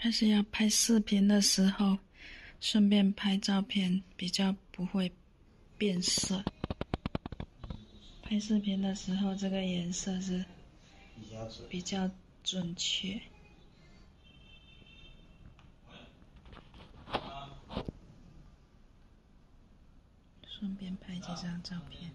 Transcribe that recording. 但是要拍视频的时候，顺便拍照片，比较不会变色。拍视频的时候，这个颜色是比较准确。 顺便拍几张照片。